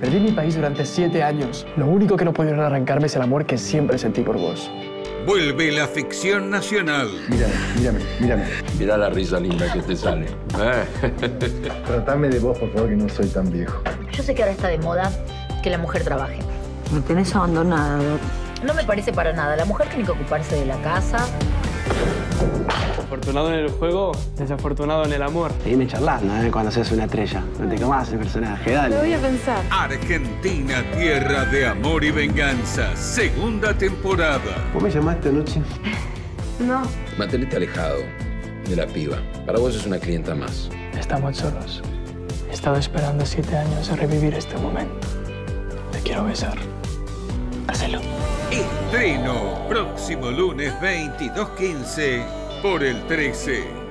Perdí mi país durante 7 años. Lo único que no pudieron arrancarme es el amor que siempre sentí por vos. Vuelve la ficción nacional. Mírame, mírame, mírame. Mirá la risa linda que te sale. Tratame de vos, por favor, que no soy tan viejo. Yo sé que ahora está de moda que la mujer trabaje. Me tenés abandonada, Doc. No me parece para nada. La mujer tiene que ocuparse de la casa. Afortunado en el juego, desafortunado en el amor. Te viene charlando, ¿eh? Cuando seas una estrella. No te comas el personaje, dale. Lo voy a pensar. Argentina, tierra de amor y venganza. 2ª temporada. ¿Vos me llamaste anoche? No. Mantenete alejado de la piba. Para vos es una clienta más. Estamos solos. He estado esperando 7 años a revivir este momento. Te quiero besar. Hacelo. Estreno próximo lunes 22:15 por el 13.